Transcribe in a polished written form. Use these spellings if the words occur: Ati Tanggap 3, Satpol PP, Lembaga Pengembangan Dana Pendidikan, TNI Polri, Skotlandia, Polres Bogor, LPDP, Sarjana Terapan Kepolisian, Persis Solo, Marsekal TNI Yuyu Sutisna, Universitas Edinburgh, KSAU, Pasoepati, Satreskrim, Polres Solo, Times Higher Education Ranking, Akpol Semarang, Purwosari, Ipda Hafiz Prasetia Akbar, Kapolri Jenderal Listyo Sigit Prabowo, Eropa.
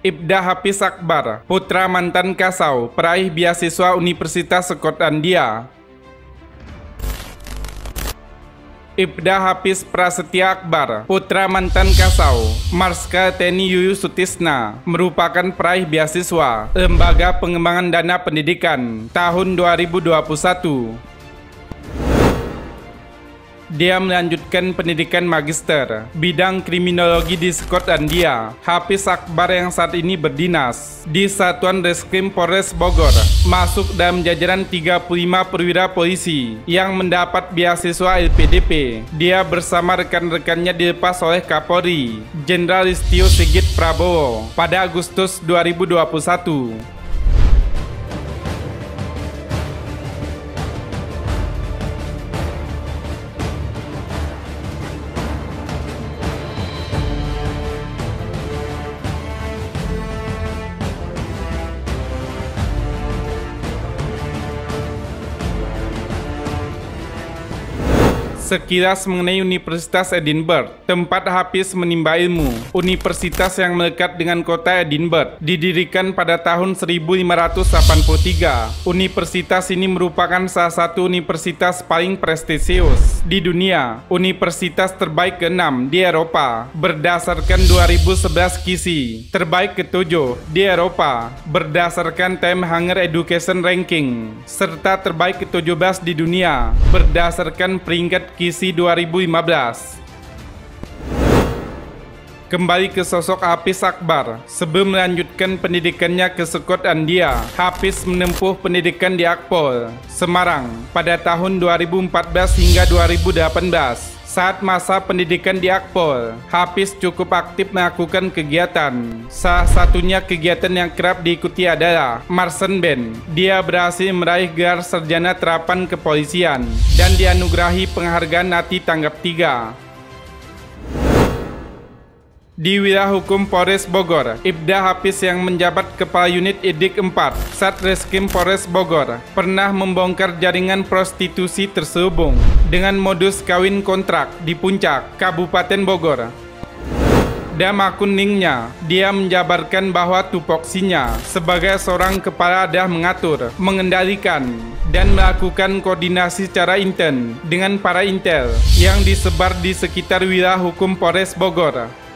Ipda Hafiz Akbar, putra mantan KSAU, peraih beasiswa Universitas Skotlandia. Ipda Hafiz Prasetia Akbar, putra mantan KSAU, Marsekal TNI Yuyu Sutisna, merupakan peraih beasiswa Lembaga Pengembangan Dana Pendidikan tahun 2021. Dia melanjutkan pendidikan magister bidang kriminologi di Skotlandia. Hafiz Akbar yang saat ini berdinas di Satuan Reskrim Polres Bogor masuk dalam jajaran 35 perwira polisi yang mendapat beasiswa LPDP. Dia bersama rekan-rekannya dilepas oleh Kapolri Jenderal Listyo Sigit Prabowo pada Agustus 2021. Sekilas mengenai Universitas Edinburgh, tempat Hafiz menimba ilmu. Universitas yang melekat dengan kota Edinburgh didirikan pada tahun 1583. Universitas ini merupakan salah satu universitas paling prestisius di dunia, universitas terbaik ke-6 di Eropa berdasarkan 2011 KISI, terbaik ke-7 di Eropa berdasarkan Time Higher Education Ranking, serta terbaik ke-17 di dunia berdasarkan peringkat KISI 2015. Kembali ke sosok Hafiz Akbar. Sebelum melanjutkan pendidikannya ke Skotlandia, Hafiz menempuh pendidikan di Akpol Semarang pada tahun 2014 hingga 2018. Saat masa pendidikan di Akpol, Hafiz cukup aktif melakukan kegiatan. Salah satunya kegiatan yang kerap diikuti adalah marching band. Dia berhasil meraih gelar sarjana terapan kepolisian dan dianugerahi penghargaan Hati Tanggap 3. Di Wilayah Hukum Polres Bogor, Ipda Hafiz yang menjabat Kepala Unit Idik 4 Satreskrim Polres Bogor pernah membongkar jaringan prostitusi terselubung dengan modus kawin kontrak di Puncak, Kabupaten Bogor. Dalam akun linknya, dia menjabarkan bahwa tupoksinya sebagai seorang kepala adalah mengatur, mengendalikan, dan melakukan koordinasi secara intens dengan para intel yang disebar di sekitar wilayah hukum Polres Bogor.